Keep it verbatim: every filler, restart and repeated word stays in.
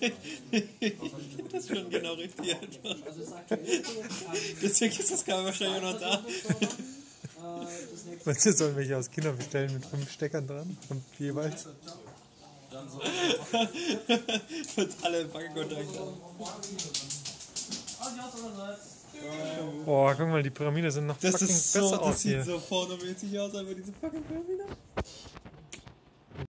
Das ist schon genau richtig. Deswegen ist das Kabel wahrscheinlich noch da. Meinst du, sollen welche aus China bestellen mit fünf Steckern dran? Und jeweils? Wird alle im Wackelkontakt an. Boah, guck mal, die Pyramide sind noch fucking besser aus hier. Das sieht so pornomäßig aus, aber diese fucking Pyramide.